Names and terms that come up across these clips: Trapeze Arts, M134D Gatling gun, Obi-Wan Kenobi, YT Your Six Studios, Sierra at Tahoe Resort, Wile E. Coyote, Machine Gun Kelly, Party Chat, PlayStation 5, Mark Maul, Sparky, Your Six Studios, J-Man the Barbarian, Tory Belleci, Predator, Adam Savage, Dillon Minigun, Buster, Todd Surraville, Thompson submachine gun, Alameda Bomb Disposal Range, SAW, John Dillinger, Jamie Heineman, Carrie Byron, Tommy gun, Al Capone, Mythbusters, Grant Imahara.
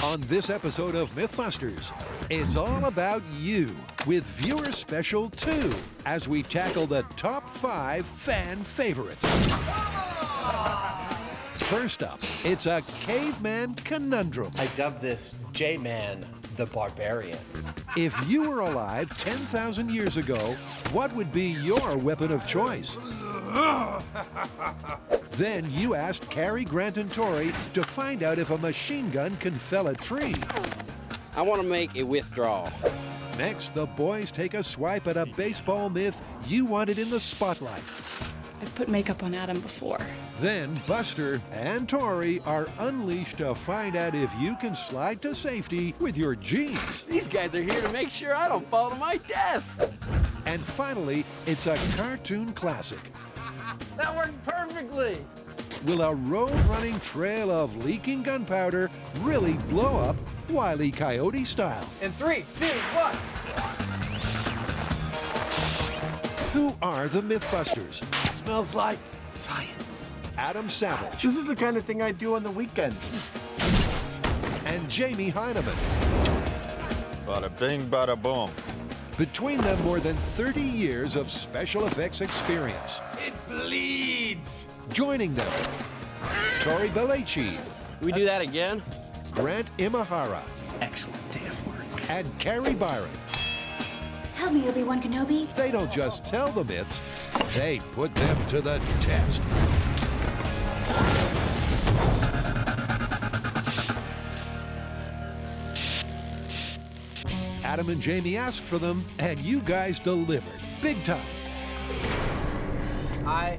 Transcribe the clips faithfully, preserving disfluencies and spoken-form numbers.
On this episode of Mythbusters, it's all about you with Viewer Special two as we tackle the top five fan favorites. First up, it's a caveman conundrum. I dubbed this J-Man the Barbarian. If you were alive ten thousand years ago, what would be your weapon of choice? Then you asked Carrie, Grant, and Tory to find out if a machine gun can fell a tree. I want to make a withdrawal. Next, the boys take a swipe at a baseball myth you wanted in the spotlight. I've put makeup on Adam before. Then Buster and Tory are unleashed to find out if you can slide to safety with your jeans. These guys are here to make sure I don't fall to my death. And finally, it's a cartoon classic. That worked perfectly. Will a road-running trail of leaking gunpowder really blow up Wile E. Coyote style? In three, two, one. Who are the Mythbusters? Smells like science. Adam Savage. This is the kind of thing I do on the weekends. And Jamie Heineman. Bada bing, bada boom. Between them, more than thirty years of special effects experience. It bleeds. Joining them, Tory Belleci. We do that again? Grant Imahara. Excellent damn work. And Carrie Byron. Help me, Obi-Wan Kenobi. They don't just tell the myths, they put them to the test. Adam and Jamie asked for them, and you guys delivered. Big time. I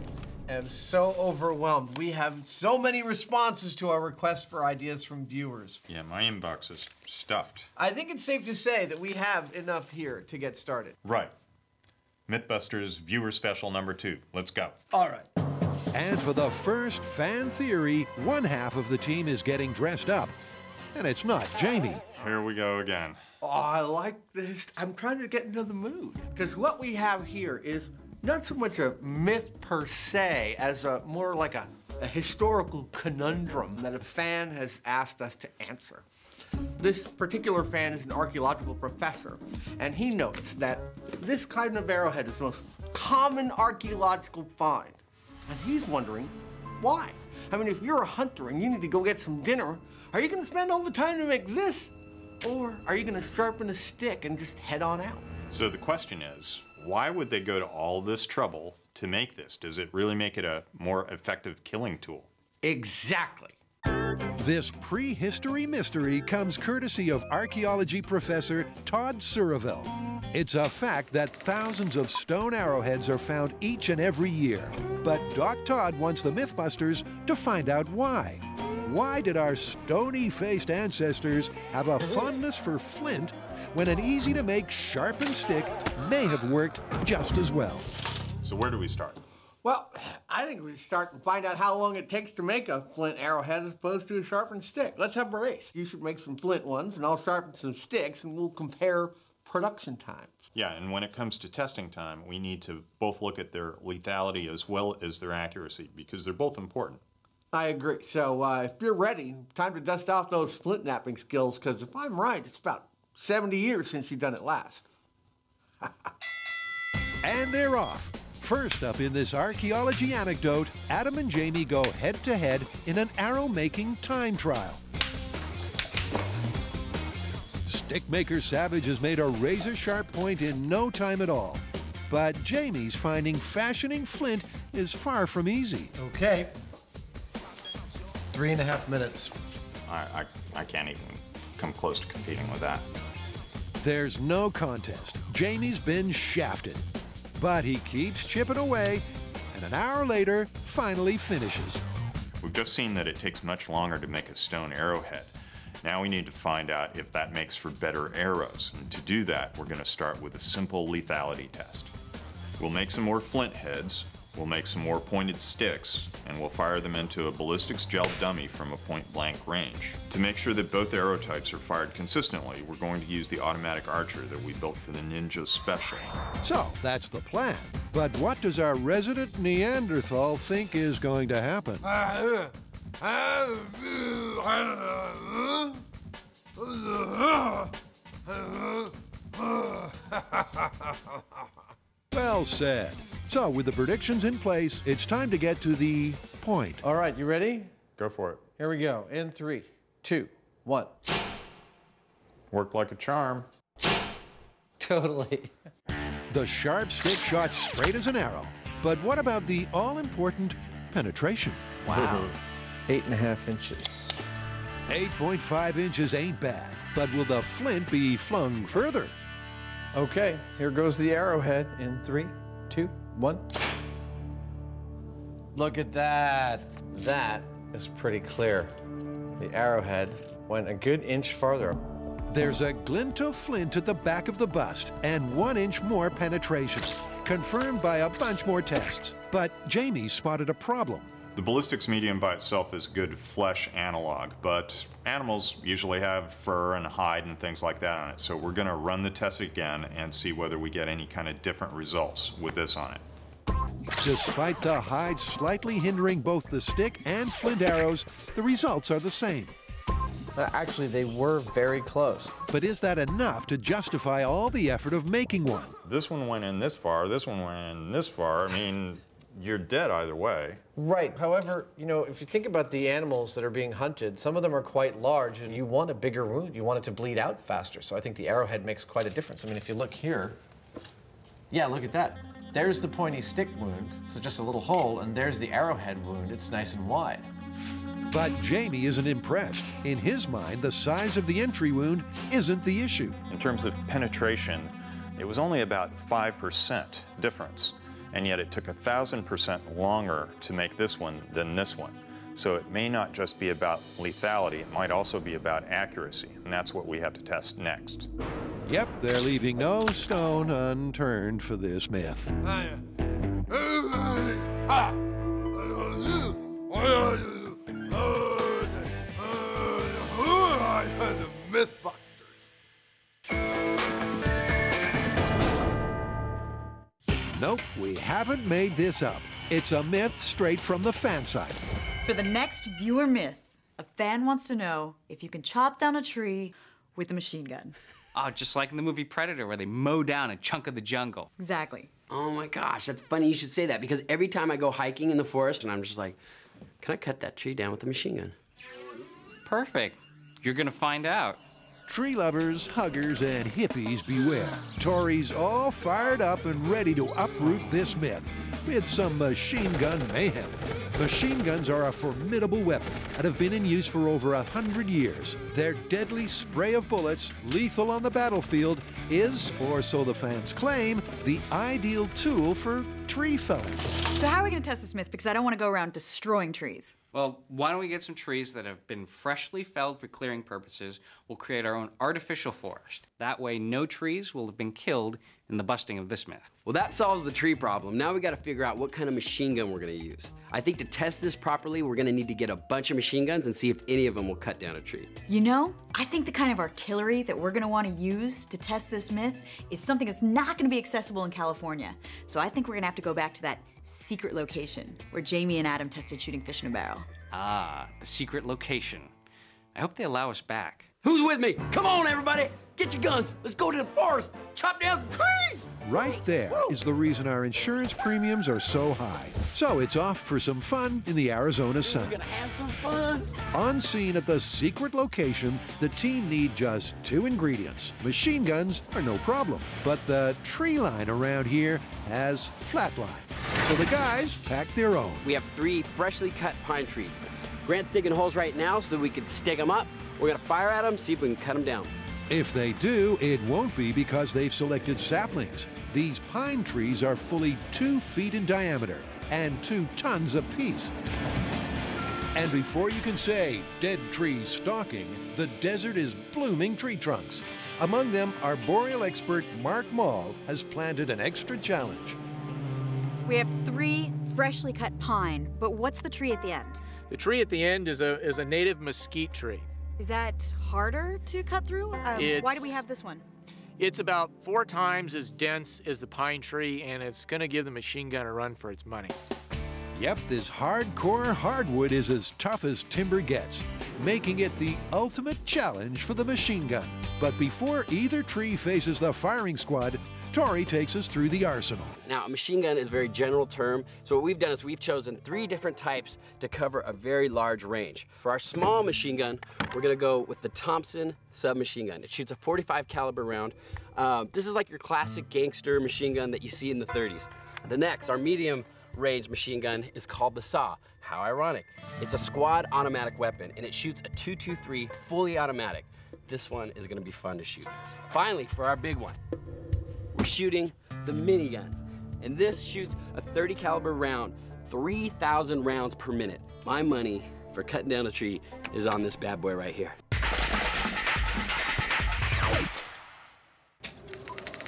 am so overwhelmed. We have so many responses to our request for ideas from viewers. Yeah, my inbox is stuffed. I think it's safe to say that we have enough here to get started. Right. Mythbusters Viewer Special number two. Let's go. All right. And for the first fan theory, one half of the team is getting dressed up. And it's not Jamie. Here we go again. Oh, I like this. I'm trying to get into the mood. Because what we have here is not so much a myth per se as a more like a, a historical conundrum that a fan has asked us to answer. This particular fan is an archaeological professor, and he notes that this kind of arrowhead is the most common archaeological find. And he's wondering why. I mean, if you're a hunter and you need to go get some dinner, are you going to spend all the time to make this? Or are you going to sharpen a stick and just head on out? So the question is, why would they go to all this trouble to make this? Does it really make it a more effective killing tool? Exactly. This prehistory mystery comes courtesy of archaeology professor Todd Surraville. It's a fact that thousands of stone arrowheads are found each and every year. But Doc Todd wants the Mythbusters to find out why. Why did our stony-faced ancestors have a fondness for flint when an easy-to-make sharpened stick may have worked just as well? So where do we start? Well, I think we should start and find out how long it takes to make a flint arrowhead as opposed to a sharpened stick. Let's have a race. You should make some flint ones, and I'll sharpen some sticks, and we'll compare production times. Yeah, and when it comes to testing time, we need to both look at their lethality as well as their accuracy, because they're both important. I agree. So uh, if you're ready, time to dust off those flint napping skills, because if I'm right, it's about seventy years since you've done it last. And they're off. First up in this archaeology anecdote, Adam and Jamie go head-to-head in an arrow-making time trial. Stickmaker Savage has made a razor-sharp point in no time at all. But Jamie's finding fashioning flint is far from easy. Okay. Three and a half minutes. I, I, I can't even come close to competing with that. There's no contest. Jamie's been shafted. But he keeps chipping away, and an hour later, finally finishes. We've just seen that it takes much longer to make a stone arrowhead. Now we need to find out if that makes for better arrows. And to do that, we're going to start with a simple lethality test. We'll make some more flint heads. We'll make some more pointed sticks, and we'll fire them into a ballistics gel dummy from a point-blank range. To make sure that both arrow types are fired consistently, we're going to use the automatic archer that we built for the Ninja Special. So, that's the plan. But what does our resident Neanderthal think is going to happen? Well said. So with the predictions in place, it's time to get to the point. All right, you ready? Go for it. Here we go. In three, two, one. Worked like a charm. Totally. The sharp stick shot straight as an arrow. But what about the all-important penetration? Wow. Eight and a half inches. eight point five inches ain't bad. But will the flint be flung further? Okay, here goes the arrowhead in three, two, one. Look at that. That is pretty clear. The arrowhead went a good inch farther. There's a glint of flint at the back of the bust and one inch more penetration, confirmed by a bunch more tests. But Jamie spotted a problem. The ballistics medium by itself is good flesh analog, but animals usually have fur and hide and things like that on it. So we're gonna run the test again and see whether we get any kind of different results with this on it. Despite the hide slightly hindering both the stick and flint arrows, the results are the same. Actually, they were very close. But is that enough to justify all the effort of making one? This one went in this far, this one went in this far. I mean, you're dead either way. Right, however, you know, if you think about the animals that are being hunted, some of them are quite large and you want a bigger wound, you want it to bleed out faster. So I think the arrowhead makes quite a difference. I mean, if you look here, yeah, look at that. There's the pointy stick wound, so just a little hole, and there's the arrowhead wound, it's nice and wide. But Jamie isn't impressed. In his mind, the size of the entry wound isn't the issue. In terms of penetration, it was only about five percent difference. And yet it took one thousand percent longer to make this one than this one. So it may not just be about lethality, it might also be about accuracy, and that's what we have to test next. Yep, they're leaving no stone unturned for this myth. Mythbusters. Nope, we haven't made this up. It's a myth straight from the fan site. For the next viewer myth, a fan wants to know if you can chop down a tree with a machine gun. Oh, just like in the movie Predator, where they mow down a chunk of the jungle. Exactly. Oh my gosh, that's funny you should say that, because every time I go hiking in the forest and I'm just like, can I cut that tree down with a machine gun? Perfect. You're gonna find out. Tree lovers, huggers, and hippies beware. Tories all fired up and ready to uproot this myth with some machine gun mayhem. Machine guns are a formidable weapon and have been in use for over a hundred years. Their deadly spray of bullets, lethal on the battlefield, is, or so the fans claim, the ideal tool for tree felling. So how are we gonna test this myth? Because I don't wanna go around destroying trees. Well, why don't we get some trees that have been freshly felled for clearing purposes? We'll create our own artificial forest. That way, no trees will have been killed in the busting of this myth. Well, that solves the tree problem. Now we gotta figure out what kind of machine gun we're gonna use. I think to test this properly, we're gonna need to get a bunch of machine guns and see if any of them will cut down a tree. You know, I think the kind of artillery that we're gonna wanna use to test this myth is something that's not gonna be accessible in California. So I think we're gonna have to go back to that secret location where Jamie and Adam tested shooting fish in a barrel. Ah, the secret location. I hope they allow us back. Who's with me? Come on, everybody! Get your guns! Let's go to the forest! Chop down the trees! Right there Whoa. is the reason our insurance premiums are so high. So it's off for some fun in the Arizona sun. We're gonna have some fun. On scene at the secret location, the team need just two ingredients. Machine guns are no problem, but the tree line around here has flatline. So the guys packed their own. We have three freshly cut pine trees. Grant's digging holes right now so that we can stick them up. We're gonna fire at them, see if we can cut them down. If they do, it won't be because they've selected saplings. These pine trees are fully two feet in diameter and two tons apiece. And before you can say dead tree stalking, the desert is blooming tree trunks. Among them, arboreal expert Mark Maul has planted an extra challenge. We have three freshly cut pine, but what's the tree at the end? The tree at the end is a, is a native mesquite tree. Is that harder to cut through? Um, why do we have this one? It's about four times as dense as the pine tree, and it's gonna give the machine gun a run for its money. Yep, this hardcore hardwood is as tough as timber gets, making it the ultimate challenge for the machine gun. But before either tree faces the firing squad, Tory takes us through the arsenal. Now, a machine gun is a very general term, so what we've done is we've chosen three different types to cover a very large range. For our small machine gun, we're gonna go with the Thompson submachine gun. It shoots a forty-five caliber round. Um, this is like your classic gangster machine gun that you see in the thirties. The next, our medium range machine gun is called the SAW. How ironic. It's a squad automatic weapon, and it shoots a two two three fully automatic. This one is gonna be fun to shoot. Finally, for our big one, we're shooting the minigun. And this shoots a thirty caliber round, three thousand rounds per minute. My money for cutting down a tree is on this bad boy right here.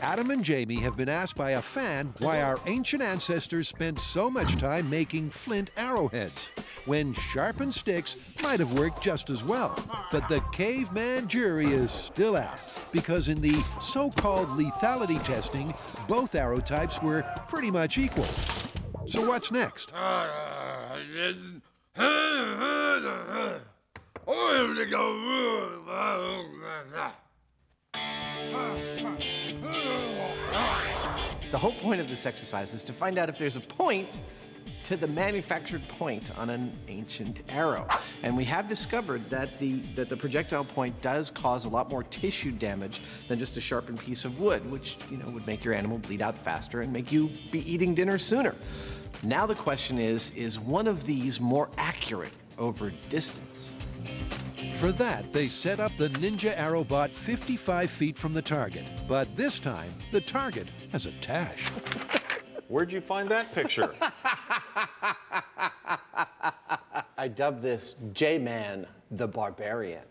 Adam and Jamie have been asked by a fan why our ancient ancestors spent so much time making flint arrowheads, when sharpened sticks might have worked just as well. But the caveman jury is still out, because in the so-called lethality testing, both arrow types were pretty much equal. So what's next? The whole point of this exercise is to find out if there's a point to the manufactured point on an ancient arrow. And we have discovered that the, that the projectile point does cause a lot more tissue damage than just a sharpened piece of wood, which, you know, would make your animal bleed out faster and make you be eating dinner sooner. Now the question is, is one of these more accurate over distance? For that, they set up the Ninja Arrowbot fifty-five feet from the target. But this time, the target has a tash. Where'd you find that picture? I dubbed this J-Man the Barbarian.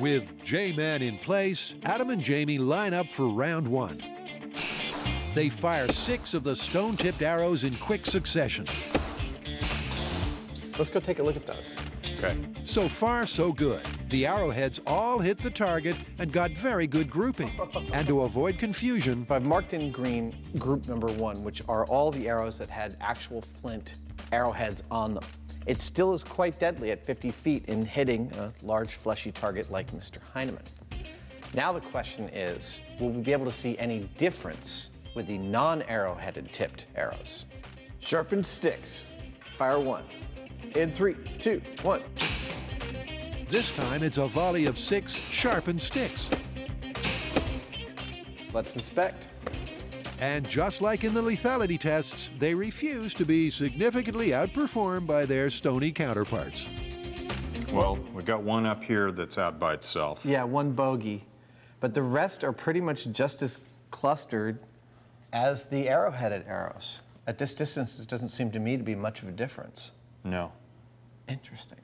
With J-Man in place, Adam and Jamie line up for round one. They fire six of the stone-tipped arrows in quick succession. Let's go take a look at those. Okay. So far, so good. The arrowheads all hit the target and got very good grouping. And to avoid confusion, I've marked in green group number one, which are all the arrows that had actual flint arrowheads on them. It still is quite deadly at fifty feet in hitting a large, fleshy target like Mister Heineman. Now the question is, will we be able to see any difference with the non-arrowheaded tipped arrows? Sharpened sticks, fire one. In three, two, one. This time it's a volley of six sharpened sticks. Let's inspect. And just like in the lethality tests, they refuse to be significantly outperformed by their stony counterparts. Well, we've got one up here that's out by itself. Yeah, one bogey. But the rest are pretty much just as clustered as the arrow-headed arrows. At this distance, it doesn't seem to me to be much of a difference. No. Interesting.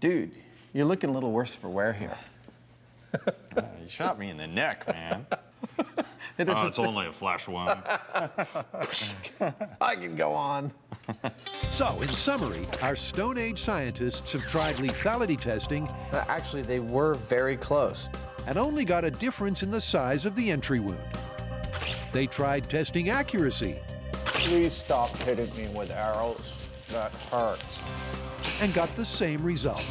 Dude, you're looking a little worse for wear here. uh, you shot me in the neck, man. it oh, it's only a flash wound. I can go on. So, in summary, our Stone Age scientists have tried lethality testing. Uh, actually, they were very close. And only got a difference in the size of the entry wound. They tried testing accuracy. Please stop hitting me with arrows. That hurts. And got the same result.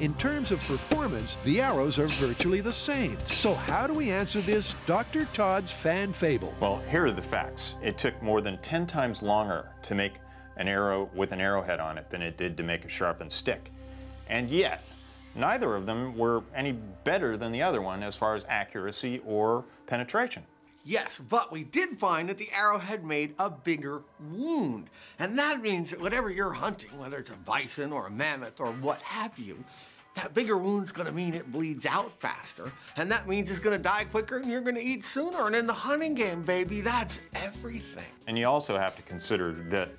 In terms of performance, the arrows are virtually the same. So how do we answer this Doctor Todd's fan fable? Well, here are the facts. It took more than ten times longer to make an arrow with an arrowhead on it than it did to make a sharpened stick. And yet, neither of them were any better than the other one as far as accuracy or penetration. Yes, but we did find that the arrowhead made a bigger wound. And that means that whatever you're hunting, whether it's a bison or a mammoth or what have you, that bigger wound's gonna mean it bleeds out faster. And that means it's gonna die quicker and you're gonna eat sooner. And in the hunting game, baby, that's everything. And you also have to consider that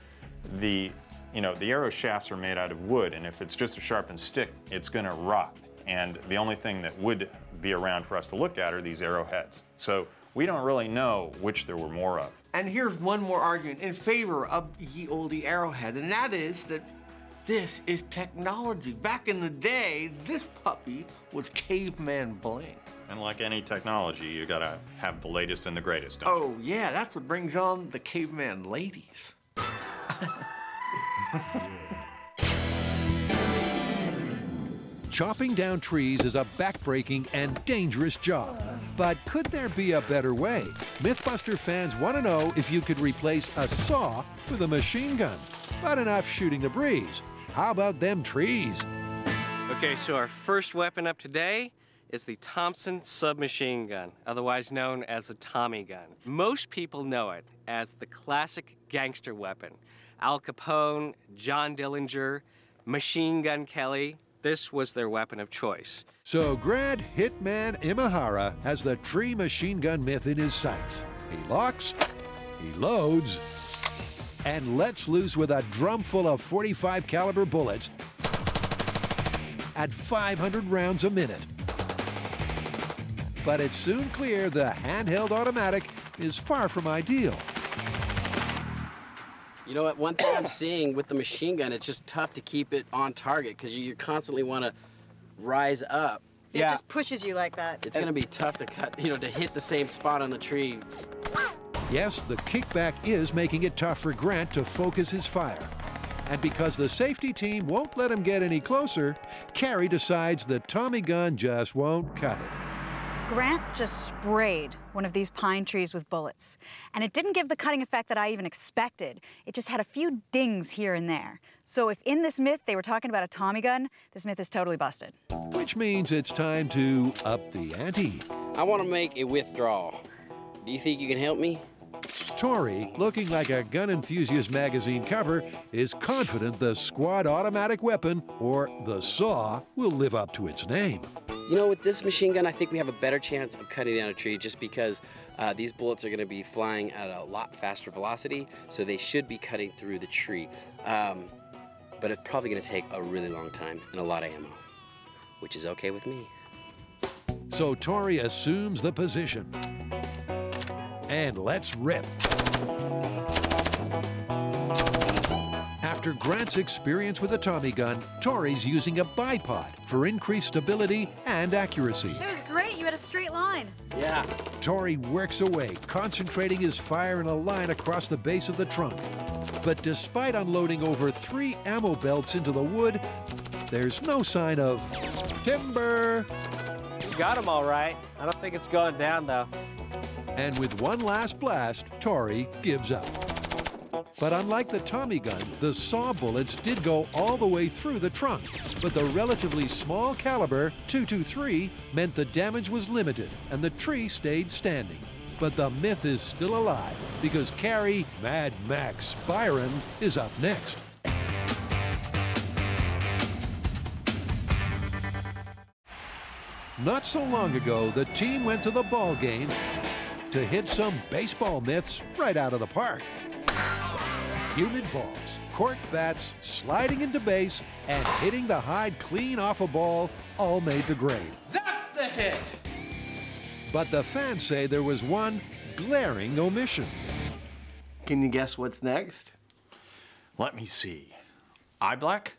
the, you know, the arrow shafts are made out of wood. And if it's just a sharpened stick, it's gonna rot. And the only thing that would be around for us to look at are these arrowheads. So we don't really know which there were more of. And here's one more argument in favor of ye olde arrowhead, and that is that this is technology. Back in the day, this puppy was caveman bling. And like any technology, you gotta have the latest and the greatest. Oh yeah, that's what brings on the caveman ladies. Chopping down trees is a backbreaking and dangerous job. But could there be a better way? Mythbuster fans want to know if you could replace a saw with a machine gun. Not enough shooting the breeze. How about them trees? Okay, so our first weapon up today is the Thompson submachine gun, otherwise known as the Tommy gun. Most people know it as the classic gangster weapon. Al Capone, John Dillinger, Machine Gun Kelly, this was their weapon of choice. So Grant Hitman Imahara has the tree machine gun myth in his sights. He locks, he loads, and lets loose with a drum full of forty-five caliber bullets at five hundred rounds a minute. But it's soon clear the handheld automatic is far from ideal. You know what, one thing I'm seeing with the machine gun, it's just tough to keep it on target because you, you constantly want to rise up. It yeah. just pushes you like that. It's going to be tough to cut, you know, to hit the same spot on the tree. Yes, the kickback is making it tough for Grant to focus his fire. And because the safety team won't let him get any closer, Carrie decides the Tommy gun just won't cut it. Grant just sprayed one of these pine trees with bullets, and it didn't give the cutting effect that I even expected. It just had a few dings here and there. So if in this myth they were talking about a Tommy gun, this myth is totally busted. Which means it's time to up the ante. I want to make a withdrawal. Do you think you can help me? Tory, looking like a Gun Enthusiast magazine cover, is confident the squad automatic weapon, or the SAW, will live up to its name. You know, with this machine gun, I think we have a better chance of cutting down a tree just because uh, these bullets are going to be flying at a lot faster velocity, so they should be cutting through the tree. Um, but it's probably going to take a really long time and a lot of ammo, which is okay with me. So Tory assumes the position. And let's rip. After Grant's experience with a Tommy gun, Tory's using a bipod for increased stability and accuracy. It was great, you had a straight line. Yeah. Tory works away, concentrating his fire in a line across the base of the trunk. But despite unloading over three ammo belts into the wood, there's no sign of timber. You got him all right. I don't think it's going down though. And with one last blast, Tory gives up. But unlike the Tommy gun, the SAW bullets did go all the way through the trunk. But the relatively small caliber, two two three, meant the damage was limited and the tree stayed standing. But the myth is still alive because Carrie Mad Max Byron is up next. Not so long ago, the team went to the ball game to hit some baseball myths right out of the park. Humid balls, cork bats, sliding into base, and hitting the hide clean off a ball all made the grade. That's the hit! But the fans say there was one glaring omission. Can you guess what's next? Let me see. Eye black?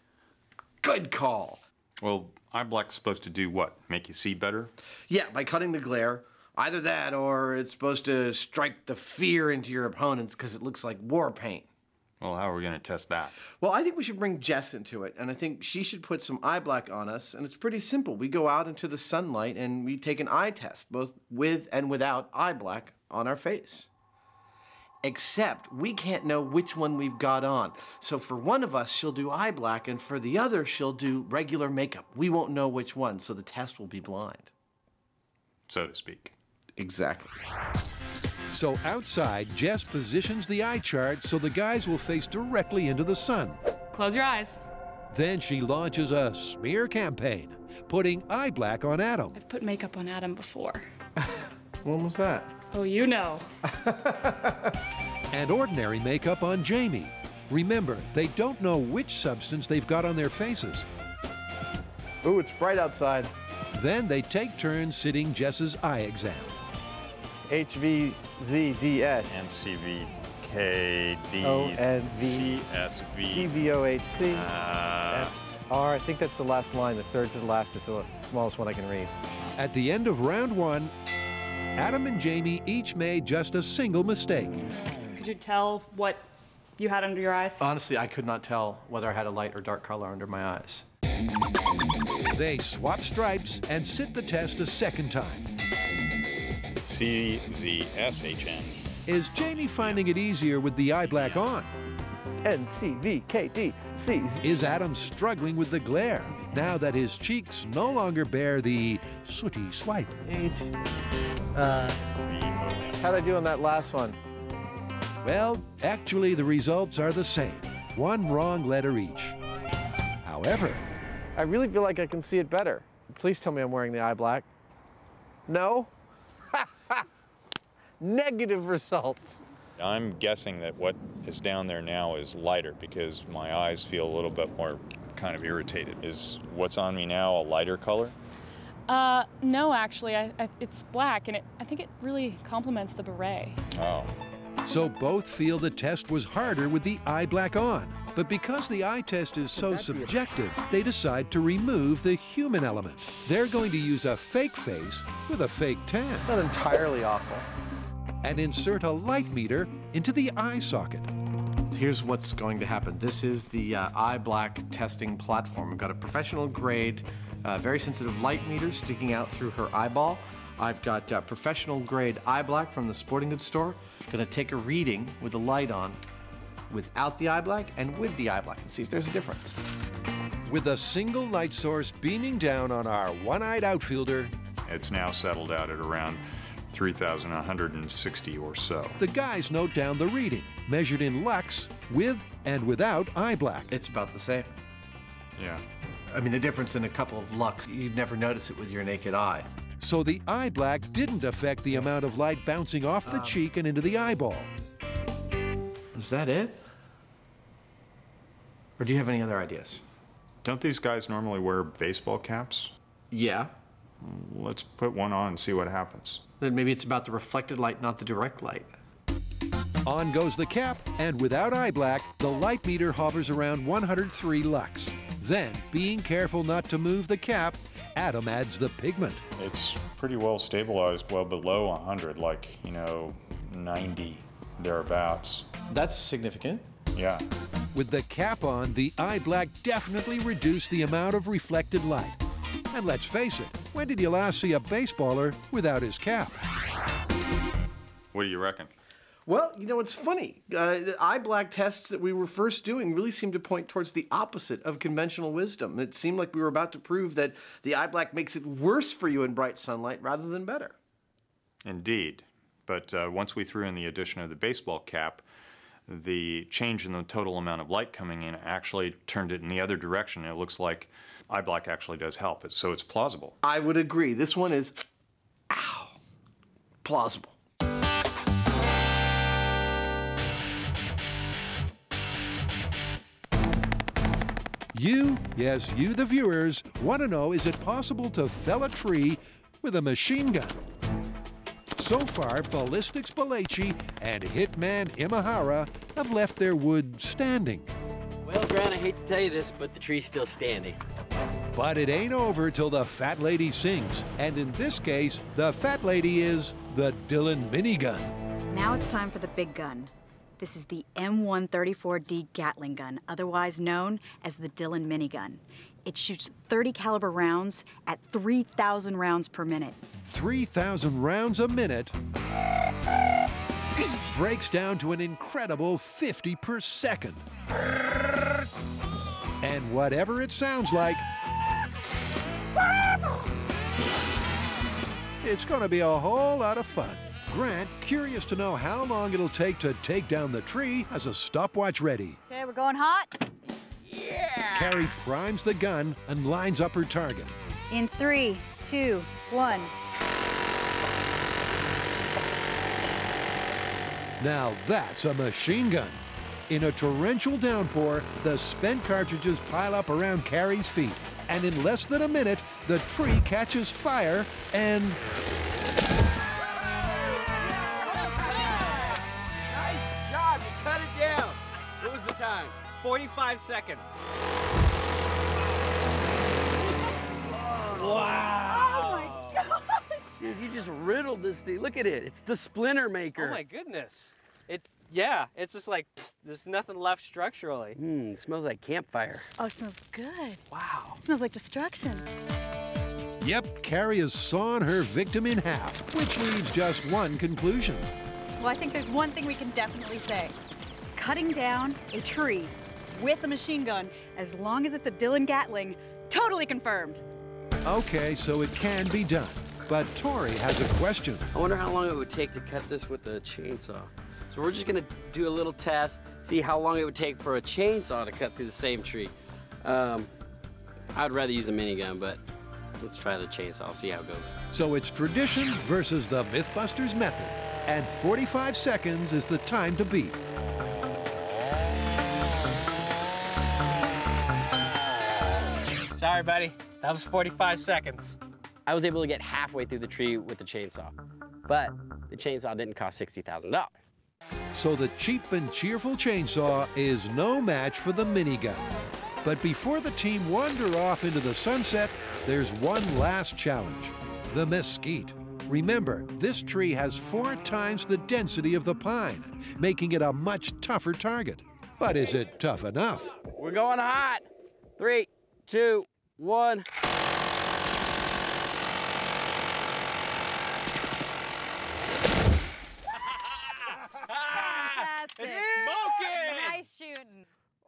Good call! Well, eye black's supposed to do what? Make you see better? Yeah, by cutting the glare. Either that or it's supposed to strike the fear into your opponents because it looks like war paint. Well, how are we going to test that? Well, I think we should bring Jess into it, and I think she should put some eye black on us, and it's pretty simple. We go out into the sunlight, and we take an eye test, both with and without eye black on our face. Except we can't know which one we've got on. So for one of us, she'll do eye black, and for the other, she'll do regular makeup. We won't know which one, so the test will be blind. So to speak. Exactly. So outside, Jess positions the eye chart so the guys will face directly into the sun. Close your eyes. Then she launches a smear campaign, putting eye black on Adam. I've put makeup on Adam before. When was that? Oh, you know. And ordinary makeup on Jamie. Remember, they don't know which substance they've got on their faces. Ooh, it's bright outside. Then they take turns sitting Jess's eye exam. H V Z D S. N C V K D C S V D V O H C. Uh, S R. I think that's the last line. The third to the last is the smallest one I can read. At the end of round one, Adam and Jamie each made just a single mistake. Could you tell what you had under your eyes? Honestly, I could not tell whether I had a light or dark color under my eyes. They swap stripes and sit the test a second time. C Z S H N. Is Jamie finding it easier with the eye black on? N C V K D C Z. Is Adam struggling with the glare now that his cheeks no longer bear the sooty swipe? Eight. Uh, how'd I do on that last one? Well, actually, the results are the same. One wrong letter each. However, I really feel like I can see it better. Please tell me I'm wearing the eye black. No? Negative results. I'm guessing that what is down there now is lighter because my eyes feel a little bit more kind of irritated. Is what's on me now a lighter color? Uh, no, actually, I, I, it's black, and it, I think it really complements the beret. Oh. So both feel the test was harder with the eye black on. But because the eye test is so subjective, they decide to remove the human element. They're going to use a fake face with a fake tan. That's not entirely awful. And insert a light meter into the eye socket. Here's what's going to happen. This is the uh, eye black testing platform. We've got a professional grade, uh, very sensitive light meter sticking out through her eyeball. I've got uh, professional grade eye black from the sporting goods store. Gonna take a reading with the light on, without the eye black and with the eye black, and see if there's a difference. With a single light source beaming down on our one-eyed outfielder, it's now settled out at around three thousand one hundred sixty or so. The guys note down the reading, measured in lux, with and without eye black. It's about the same. Yeah. I mean, the difference in a couple of lux, you'd never notice it with your naked eye. So the eye black didn't affect the amount of light bouncing off the um, cheek and into the eyeball. Is that it? Or do you have any other ideas? Don't these guys normally wear baseball caps? Yeah. Let's put one on and see what happens. Then maybe it's about the reflected light, not the direct light. On goes the cap, and without eye black, the light meter hovers around one hundred three lux. Then, being careful not to move the cap, Adam adds the pigment. It's pretty well stabilized, well below one hundred, like, you know, ninety, thereabouts. That's significant. Yeah. With the cap on, the eye black definitely reduced the amount of reflected light. And let's face it, when did you last see a baseballer without his cap? What do you reckon? Well, you know, it's funny. Uh, the eye black tests that we were first doing really seemed to point towards the opposite of conventional wisdom. It seemed like we were about to prove that the eye black makes it worse for you in bright sunlight rather than better. Indeed. But uh, once we threw in the addition of the baseball cap, the change in the total amount of light coming in actually turned it in the other direction. It looks like eye black actually does help, so it's plausible. I would agree. This one is, ow, plausible. You, yes, you the viewers, want to know, is it possible to fell a tree with a machine gun? So far, Ballistics Belleci and Hitman Imahara have left their wood standing. Well, Grant, I hate to tell you this, but the tree's still standing. But it ain't over till the fat lady sings. And in this case, the fat lady is the Dillon Minigun. Now it's time for the big gun. This is the M one thirty-four D Gatling gun, otherwise known as the Dillon Minigun. It shoots thirty caliber rounds at three thousand rounds per minute. three thousand rounds a minute breaks down to an incredible fifty per second. And whatever it sounds like, it's gonna be a whole lot of fun. Grant, curious to know how long it'll take to take down the tree, has a stopwatch ready. Okay, we're going hot. Yeah! Carrie primes the gun and lines up her target. In three, two, one. Now that's a machine gun. In a torrential downpour, the spent cartridges pile up around Carrie's feet. And in less than a minute, the tree catches fire and... Nice job, you cut it down. What was the time? forty-five seconds. Wow. Oh my gosh. Dude, you just riddled this thing. Look at it. It's the splinter maker. Oh my goodness. It Yeah, it's just like, pfft, there's nothing left structurally. Mmm, smells like campfire. Oh, it smells good. Wow. It smells like destruction. Yep, Carrie has sawn her victim in half, which leaves just one conclusion. Well, I think there's one thing we can definitely say. Cutting down a tree with a machine gun, as long as it's a Dillon Gatling, totally confirmed. Okay, so it can be done. But Tory has a question. I wonder how long it would take to cut this with a chainsaw. So we're just gonna do a little test, see how long it would take for a chainsaw to cut through the same tree. Um, I'd rather use a minigun, but let's try the chainsaw, see how it goes. So it's tradition versus the Mythbusters method, and forty-five seconds is the time to beat. Sorry, buddy, that was forty-five seconds. I was able to get halfway through the tree with the chainsaw, but the chainsaw didn't cost sixty thousand dollars. So the cheap and cheerful chainsaw is no match for the minigun. But before the team wander off into the sunset, there's one last challenge, the mesquite. Remember, this tree has four times the density of the pine, making it a much tougher target. But is it tough enough? We're going hot. Three, two, one.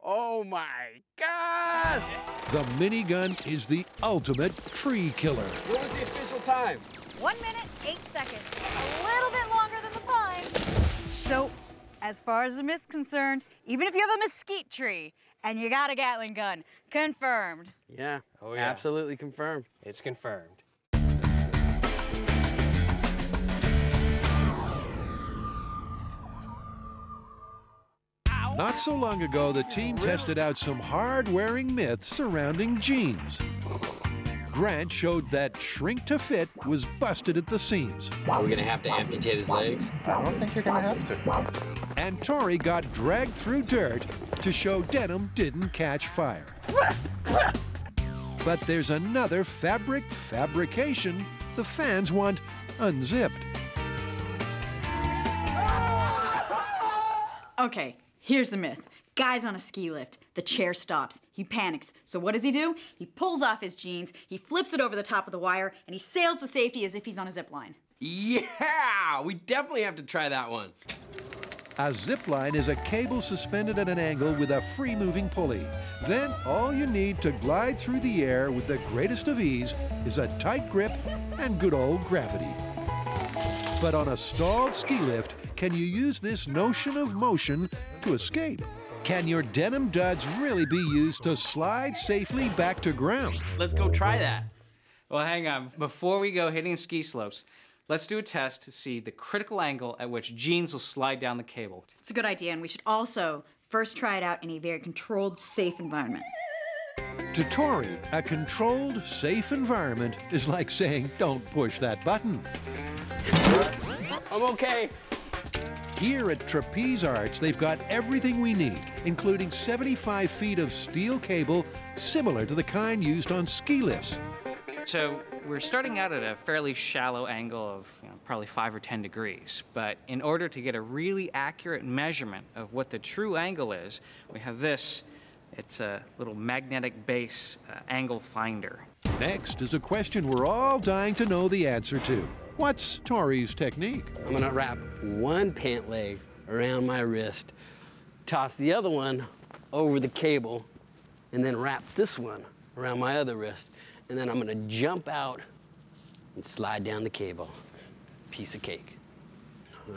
Oh my God! The minigun is the ultimate tree killer. What was the official time? One minute, eight seconds. A little bit longer than the pine. So, as far as the myth's concerned, even if you have a mesquite tree and you got a Gatling gun, confirmed. Yeah, oh yeah. Absolutely confirmed. It's confirmed. Not so long ago, the team tested out some hard-wearing myths surrounding jeans. Grant showed that shrink-to-fit was busted at the seams. Are we gonna have to amputate his legs? I don't think you're gonna have to. And Tory got dragged through dirt to show denim didn't catch fire. But there's another fabric fabrication the fans want unzipped. Okay. Here's the myth. Guy's on a ski lift. The chair stops. He panics. So what does he do? He pulls off his jeans, he flips it over the top of the wire, and he sails to safety as if he's on a zip line. Yeah! We definitely have to try that one. A zip line is a cable suspended at an angle with a free-moving pulley. Then all you need to glide through the air with the greatest of ease is a tight grip and good old gravity. But on a stalled ski lift, can you use this notion of motion to escape? Can your denim duds really be used to slide safely back to ground? Let's go try that. Well, hang on. Before we go hitting ski slopes, let's do a test to see the critical angle at which jeans will slide down the cable. It's a good idea, and we should also first try it out in a very controlled, safe environment. To Tory, a controlled, safe environment is like saying, don't push that button. I'm okay. Here at Trapeze Arts, they've got everything we need, including seventy-five feet of steel cable, similar to the kind used on ski lifts. So we're starting out at a fairly shallow angle of, you know, probably five or ten degrees. But in order to get a really accurate measurement of what the true angle is, we have this. It's a little magnetic base uh, angle finder. Next is a question we're all dying to know the answer to. What's Tory's technique? I'm gonna wrap one pant leg around my wrist, toss the other one over the cable, and then wrap this one around my other wrist. And then I'm gonna jump out and slide down the cable. Piece of cake.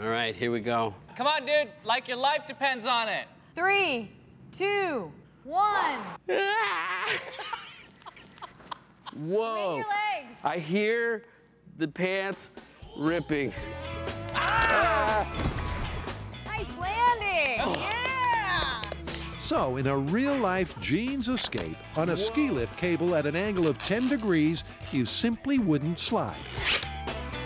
All right, here we go. Come on, dude, like your life depends on it. Three, two, one. Whoa. Make your legs. I hear the pants ripping. Ah! Ah! Nice landing, oh. Yeah! So in a real-life jeans escape, on a Whoa. ski lift cable at an angle of ten degrees, you simply wouldn't slide.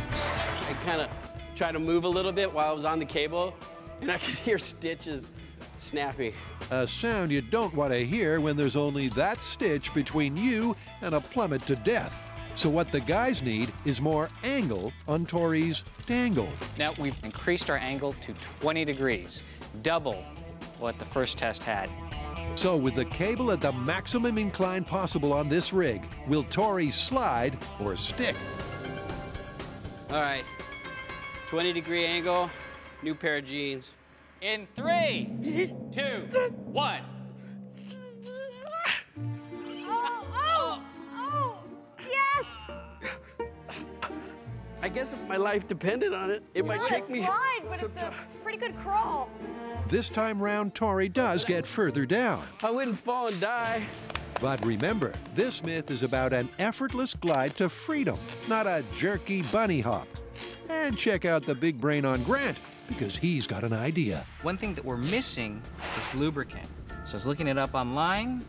I kind of tried to move a little bit while I was on the cable, and I could hear stitches snapping. A sound you don't want to hear when there's only that stitch between you and a plummet to death. So what the guys need is more angle on Tory's dangle. Now we've increased our angle to twenty degrees. double what the first test had. So with the cable at the maximum incline possible on this rig, will Tory slide or stick? All right, twenty degree angle, new pair of jeans. In three, two, one. Oh, oh, oh, yes! I guess if my life depended on it, it might take me. It's not a slide, but it's a pretty good crawl. This time round, Tory does get further down. I wouldn't fall and die. But remember, this myth is about an effortless glide to freedom, not a jerky bunny hop. And check out the big brain on Grant, because he's got an idea. One thing that we're missing is lubricant. So I was looking it up online.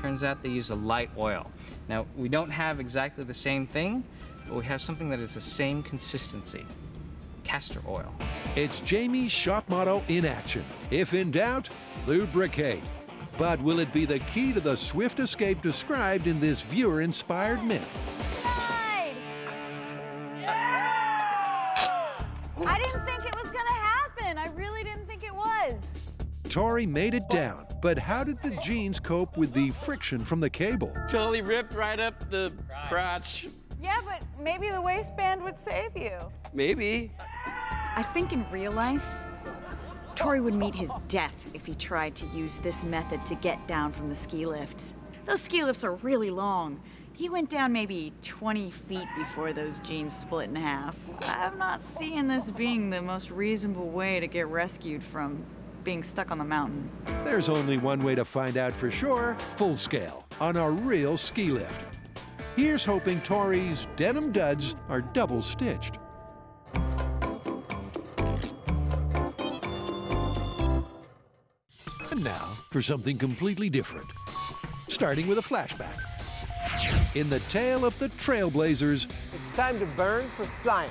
Turns out they use a light oil. Now, we don't have exactly the same thing, but we have something that is the same consistency. Castor oil. It's Jamie's shop motto in action. If in doubt, lubricate. But will it be the key to the swift escape described in this viewer-inspired myth? Slide! Yeah! I didn't think it was gonna happen. I really didn't think it was. Tory made it down, but how did the jeans cope with the friction from the cable? Totally ripped right up the crotch. Yeah, but maybe the waistband would save you. Maybe. I think in real life, Tory would meet his death if he tried to use this method to get down from the ski lift. Those ski lifts are really long. He went down maybe twenty feet before those jeans split in half. I'm not seeing this being the most reasonable way to get rescued from being stuck on the mountain. There's only one way to find out for sure, full scale, on a real ski lift. Here's hoping Tory's denim duds are double-stitched. And now for something completely different, starting with a flashback. In the tale of the Trailblazers, it's time to burn for science.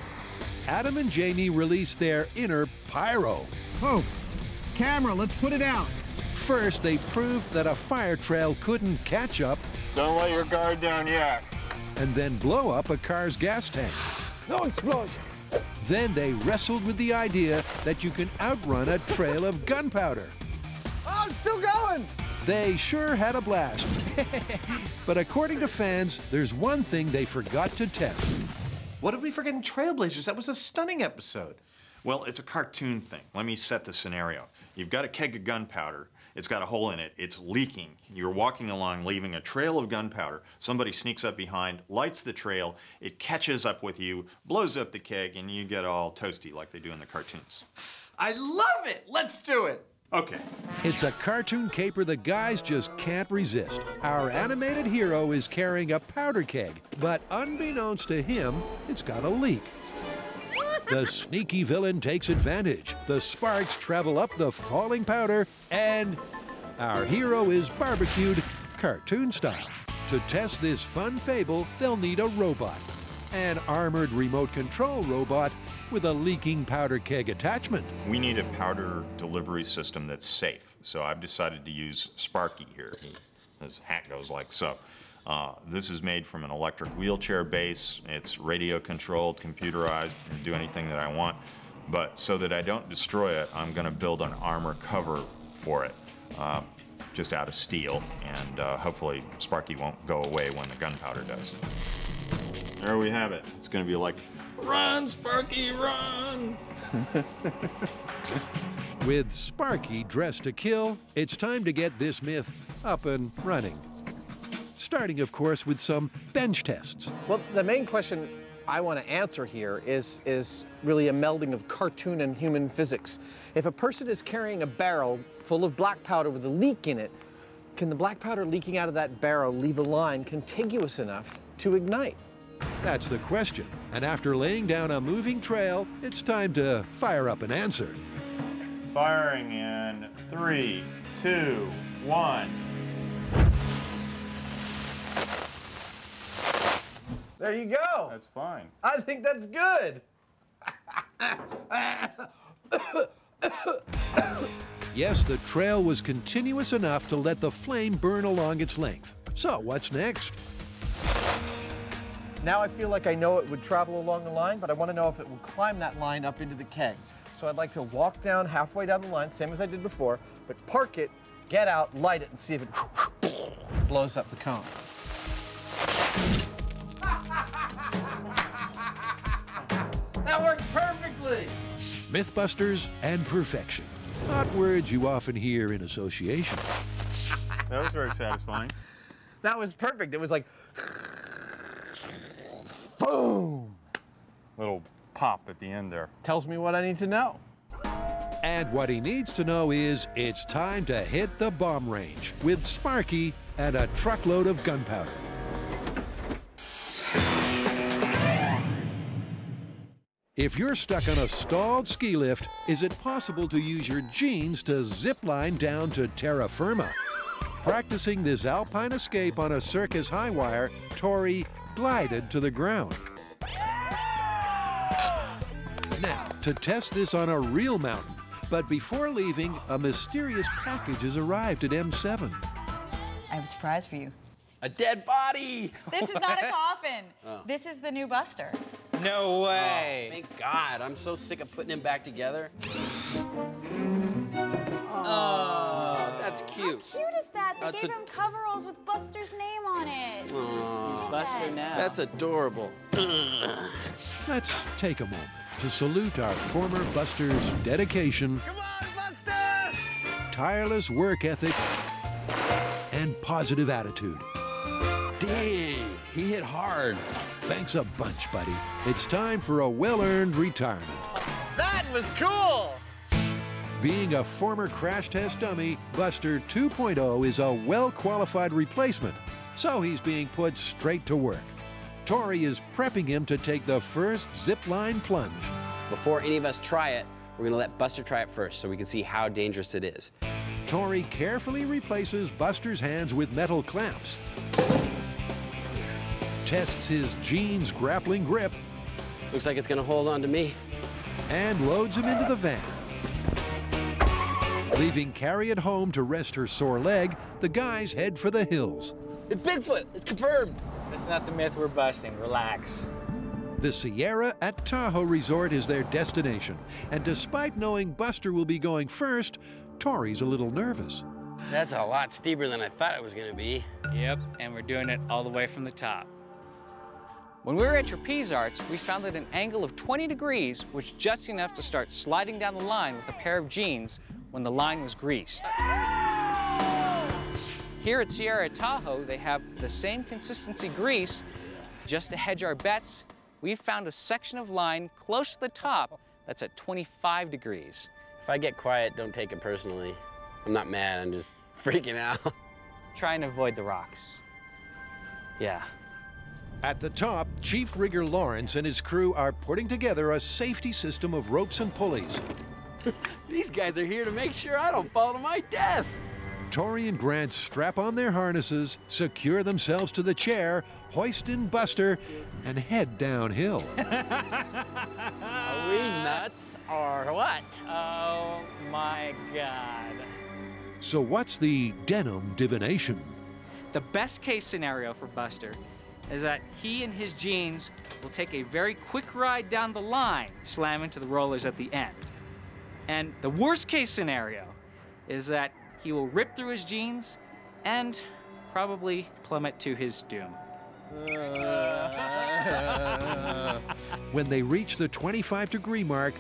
Adam and Jamie release their inner pyro. Oh, camera, let's put it out. First, they proved that a fire trail couldn't catch up. Don't let your guard down yet. And then blow up a car's gas tank. No explosion. Then they wrestled with the idea that you can outrun a trail of gunpowder. Oh, it's still going! They sure had a blast. But according to fans, there's one thing they forgot to test. What did we forget in Trailblazers? That was a stunning episode. Well, it's a cartoon thing. Let me set the scenario. You've got a keg of gunpowder. It's got a hole in it. It's leaking. You're walking along, leaving a trail of gunpowder. Somebody sneaks up behind, lights the trail. It catches up with you, blows up the keg, and you get all toasty like they do in the cartoons. I love it! Let's do it! Okay. It's a cartoon caper the guys just can't resist. Our animated hero is carrying a powder keg, but unbeknownst to him, it's got a leak. The sneaky villain takes advantage. The sparks travel up the falling powder, and our hero is barbecued cartoon style. To test this fun fable, they'll need a robot, an armored remote control robot with a leaking powder keg attachment. We need a powder delivery system that's safe, so I've decided to use Sparky here. He, his hat goes like so. Uh, this is made from an electric wheelchair base. It's radio controlled, computerized, and do anything that I want. But so that I don't destroy it, I'm gonna build an armor cover for it, uh, just out of steel. And uh, hopefully Sparky won't go away when the gunpowder does. There we have it. It's gonna be like, run, Sparky, run! With Sparky dressed to kill, it's time to get this myth up and running. Starting, of course, with some bench tests. Well, the main question I want to answer here is, is really a melding of cartoon and human physics. If a person is carrying a barrel full of black powder with a leak in it, can the black powder leaking out of that barrel leave a line contiguous enough to ignite? That's the question. And after laying down a moving trail, it's time to fire up an answer. Firing in three, two, one. There you go. That's fine. I think that's good. Yes, the trail was continuous enough to let the flame burn along its length. So what's next? Now I feel like I know it would travel along the line, but I want to know if it will climb that line up into the keg. So I'd like to walk down halfway down the line, same as I did before, but park it, get out, light it, and see if it blows up the cone. That worked perfectly! Mythbusters and perfection. Not words you often hear in association. That was very satisfying. That was perfect. It was like... boom! Little pop at the end there. Tells me what I need to know. And what he needs to know is it's time to hit the bomb range with Sparky and a truckload of gunpowder. If you're stuck on a stalled ski lift, is it possible to use your jeans to zip line down to terra firma? Practicing this alpine escape on a circus high wire, Tory glided to the ground. Now, to test this on a real mountain, but before leaving, a mysterious package has arrived at M seven. I have a surprise for you. A dead body! This is not a coffin. Oh. This is the new Buster. No way! Oh, thank God. I'm so sick of putting him back together. Oh, that's cute. How cute is that? They that's gave a... him coveralls with Buster's name on it. Oh, Buster now. That's adorable. Let's take a moment to salute our former Buster's dedication. Come on, Buster! Tireless work ethic and positive attitude. Dang, he hit hard. Thanks a bunch, buddy. It's time for a well-earned retirement. That was cool! Being a former crash test dummy, Buster two point oh is a well-qualified replacement, so he's being put straight to work. Tory is prepping him to take the first zipline plunge. Before any of us try it, we're gonna let Buster try it first so we can see how dangerous it is. Tory carefully replaces Buster's hands with metal clamps, tests his jeans grappling grip. Looks like it's gonna hold on to me. And loads him into the van. Leaving Carrie at home to rest her sore leg, the guys head for the hills. It's Bigfoot, it's confirmed. That's not the myth we're busting, relax. The Sierra at Tahoe Resort is their destination. And despite knowing Buster will be going first, Tori's a little nervous. That's a lot steeper than I thought it was gonna be. Yep, and we're doing it all the way from the top. When we were at Trapeze Arts, we found that an angle of twenty degrees was just enough to start sliding down the line with a pair of jeans when the line was greased. Here at Sierra Tahoe, they have the same consistency grease. Just to hedge our bets, we found a section of line close to the top that's at twenty-five degrees. If I get quiet, don't take it personally. I'm not mad, I'm just freaking out. Try and avoid the rocks. Yeah. At the top, Chief Rigger Lawrence and his crew are putting together a safety system of ropes and pulleys. These guys are here to make sure I don't fall to my death. Tory and Grant strap on their harnesses, secure themselves to the chair, hoist in Buster, and head downhill. Are we nuts or what? Oh my God. So what's the denim divination? The best case scenario for Buster is that he and his jeans will take a very quick ride down the line, slam into the rollers at the end. And the worst case scenario is that he will rip through his jeans and probably plummet to his doom. When they reach the twenty-five degree mark,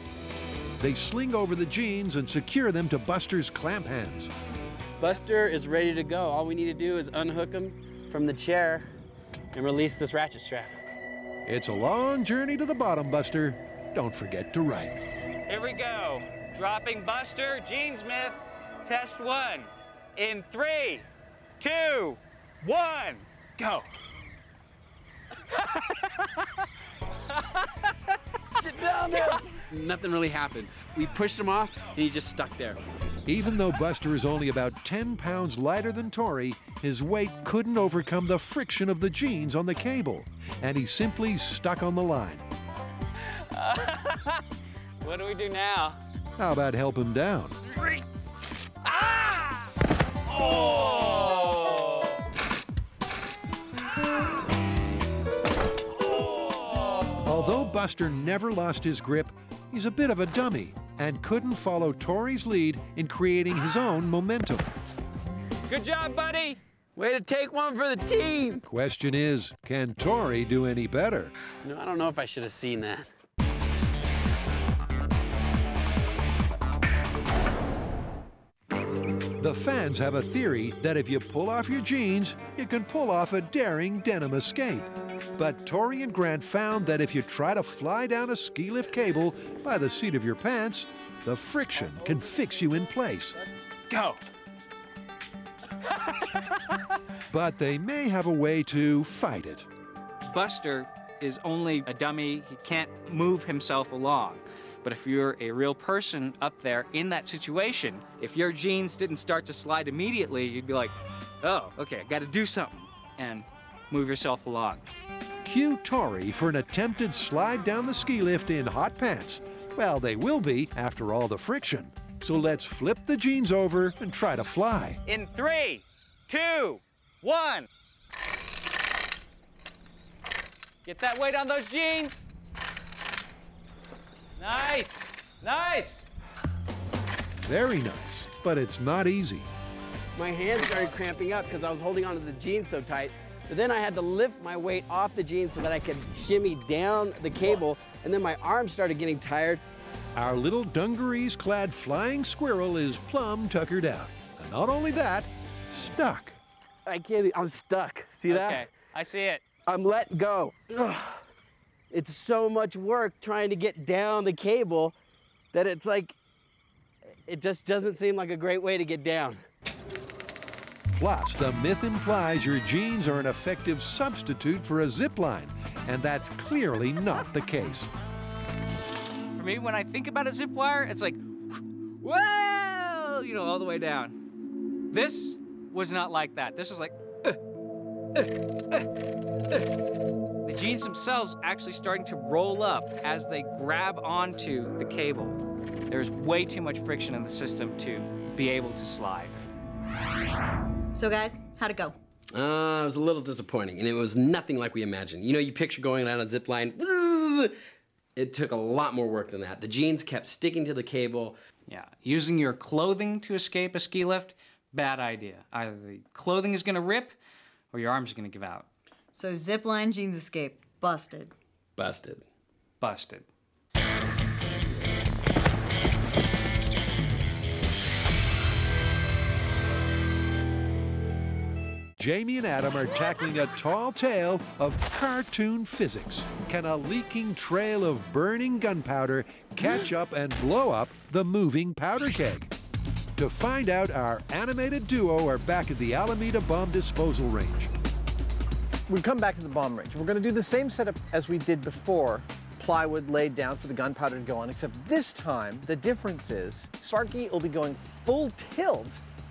they sling over the jeans and secure them to Buster's clamp hands. Buster is ready to go. All we need to do is unhook him from the chair and release this ratchet strap. It's a long journey to the bottom, Buster. Don't forget to write. Here we go. Dropping Buster, jeans myth, test one. In three, two, one, go. Sit down there. Nothing really happened. We pushed him off, and he just stuck there. Even though Buster is only about ten pounds lighter than Tory, his weight couldn't overcome the friction of the jeans on the cable, and he simply stuck on the line. Uh, what do we do now? How about help him down? Ah! Oh! Ah! Oh! Although Buster never lost his grip, he's a bit of a dummy, and couldn't follow Tory's lead in creating his own momentum. Good job, buddy. Way to take one for the team. Question is, can Tory do any better? No, I don't know if I should have seen that. The fans have a theory that if you pull off your jeans, you can pull off a daring denim escape. But Tory and Grant found that if you try to fly down a ski lift cable by the seat of your pants, the friction can fix you in place. Go! But they may have a way to fight it. Buster is only a dummy. He can't move himself along. But if you're a real person up there in that situation, if your jeans didn't start to slide immediately, you'd be like, oh, okay, I gotta do something, and move yourself along. Cue Tory for an attempted slide down the ski lift in hot pants. Well, they will be after all the friction. So let's flip the jeans over and try to fly. In three, two, one. Get that weight on those jeans. Nice, nice. Very nice, but it's not easy. My hands started cramping up because I was holding onto the jeans so tight, but then I had to lift my weight off the jeans so that I could shimmy down the cable, and then my arms started getting tired. Our little dungarees-clad flying squirrel is plumb tuckered out. And not only that, stuck. I can't, I'm stuck, see that? Okay, I see it. I'm let go. Ugh. It's so much work trying to get down the cable that it's like, it just doesn't seem like a great way to get down. Plus, the myth implies your jeans are an effective substitute for a zip line, and that's clearly not the case. For me, when I think about a zip wire, it's like, whoa, you know, all the way down. This was not like that. This was like, uh, uh, uh, uh. The jeans themselves actually starting to roll up as they grab onto the cable. There's way too much friction in the system to be able to slide. So guys, how'd it go? Uh, it was a little disappointing, and it was nothing like we imagined. You know, you picture going down a zip line. It took a lot more work than that. The jeans kept sticking to the cable. Yeah, using your clothing to escape a ski lift, bad idea. Either the clothing is gonna rip, or your arms are gonna give out. So zipline jeans escape, busted. Busted. Busted. Jamie and Adam are tackling a tall tale of cartoon physics. Can a leaking trail of burning gunpowder catch up and blow up the moving powder keg? To find out, our animated duo are back at the Alameda Bomb Disposal Range. We've come back to the bomb range. We're going to do the same setup as we did before. Plywood laid down for the gunpowder to go on, except this time, the difference is Sparky will be going full tilt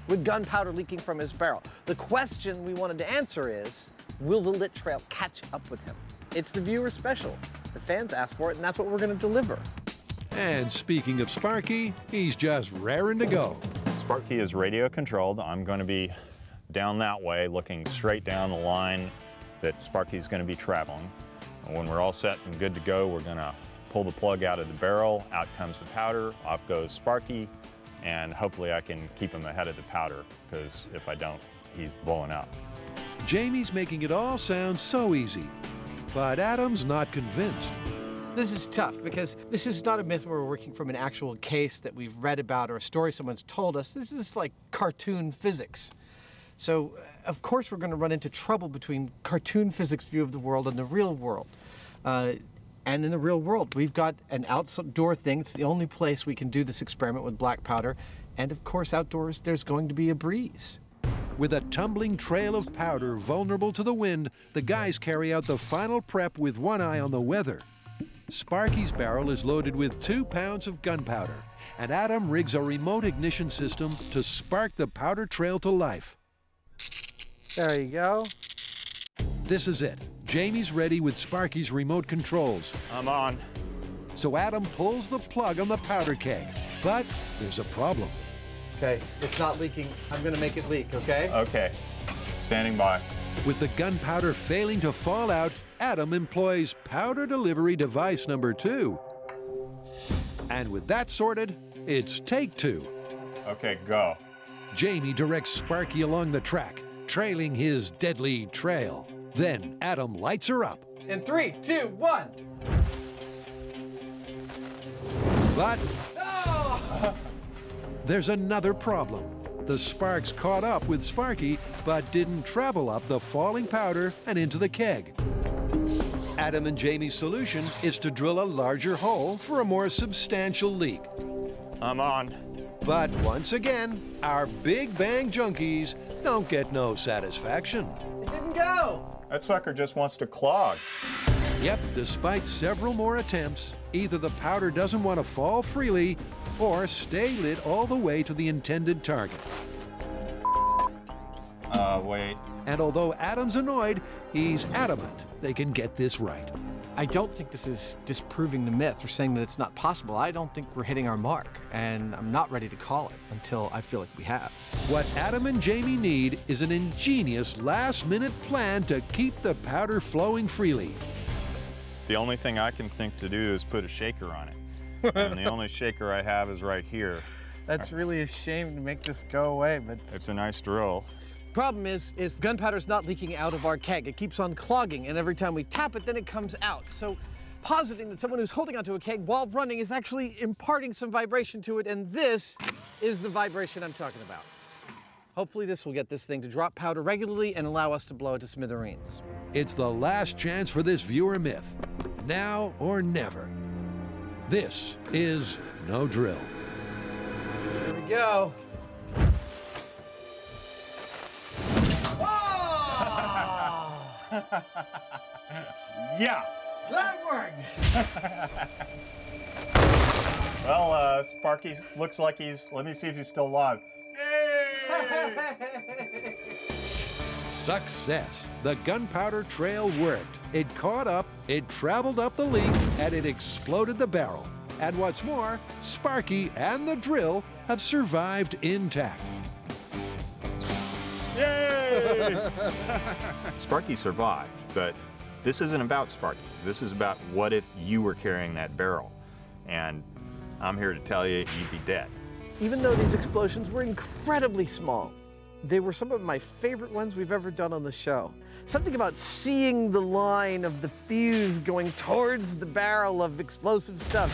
with gunpowder leaking from his barrel. The question we wanted to answer is, will the lit trail catch up with him? It's the viewer special. The fans asked for it, and that's what we're going to deliver. And speaking of Sparky, he's just raring to go. Sparky is radio controlled. I'm going to be down that way, looking straight down the line that Sparky's gonna be traveling. And when we're all set and good to go, we're gonna pull the plug out of the barrel, out comes the powder, off goes Sparky, and hopefully I can keep him ahead of the powder, because if I don't, he's blowing up. Jamie's making it all sound so easy, but Adam's not convinced. This is tough, because this is not a myth where we're working from an actual case that we've read about or a story someone's told us. This is like cartoon physics. So, of course, we're going to run into trouble between cartoon physics view of the world and the real world. Uh, and in the real world, we've got an outdoor thing. It's the only place we can do this experiment with black powder. And, of course, outdoors, there's going to be a breeze. With a tumbling trail of powder vulnerable to the wind, the guys carry out the final prep with one eye on the weather. Sparky's barrel is loaded with two pounds of gunpowder, and Adam rigs a remote ignition system to spark the powder trail to life. There you go. This is it. Jamie's ready with Sparky's remote controls. I'm on. So Adam pulls the plug on the powder keg, but there's a problem. Okay, it's not leaking. I'm gonna make it leak, okay? Okay, standing by. With the gunpowder failing to fall out, Adam employs powder delivery device number two. And with that sorted, it's take two. Okay, go. Jamie directs Sparky along the track, trailing his deadly trail. Then Adam lights her up. In three, two, one. But oh! There's another problem. The sparks caught up with Sparky, but didn't travel up the falling powder and into the keg. Adam and Jamie's solution is to drill a larger hole for a more substantial leak. I'm on. But once again, our Big Bang junkies don't get no satisfaction. It didn't go. That sucker just wants to clog. Yep, despite several more attempts, either the powder doesn't want to fall freely or stay lit all the way to the intended target. Uh, wait. And although Adam's annoyed, he's adamant they can get this right. I don't think this is disproving the myth or saying that it's not possible. I don't think we're hitting our mark, and I'm not ready to call it until I feel like we have. What Adam and Jamie need is an ingenious last-minute plan to keep the powder flowing freely. The only thing I can think to do is put a shaker on it, and the only shaker I have is right here. That's really a shame to make this go away, but... It's, it's a nice drill. Problem is, is gunpowder's not leaking out of our keg. It keeps on clogging, and every time we tap it, then it comes out. So positing that someone who's holding onto a keg while running is actually imparting some vibration to it, and this is the vibration I'm talking about. Hopefully this will get this thing to drop powder regularly and allow us to blow it to smithereens. It's the last chance for this viewer myth. Now or never. This is No Drill. Here we go. Yeah! That worked! Well, uh, Sparky looks like he's... Let me see if he's still alive. Yay! Success! The gunpowder trail worked. It caught up, it traveled up the leak, and it exploded the barrel. And what's more, Sparky and the drill have survived intact. Yay! Sparky survived, but this isn't about Sparky. This is about what if you were carrying that barrel. And I'm here to tell you, you'd be dead. Even though these explosions were incredibly small, they were some of my favorite ones we've ever done on the show. Something about seeing the line of the fuse going towards the barrel of explosive stuff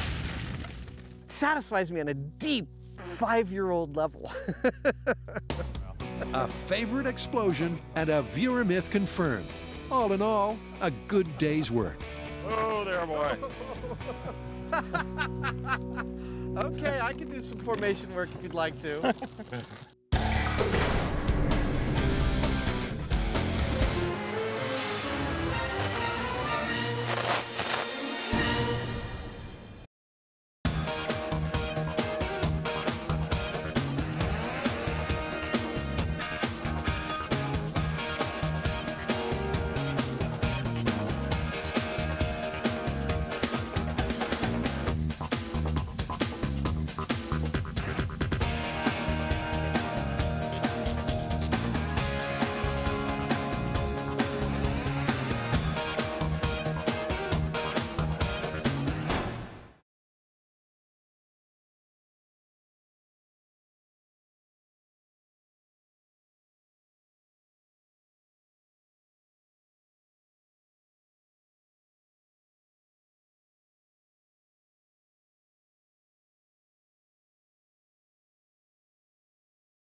satisfies me on a deep five-year-old level. A favorite explosion and a viewer myth confirmed. All in all, a good day's work. Oh, there, boy. Okay, I can do some formation work if you'd like to.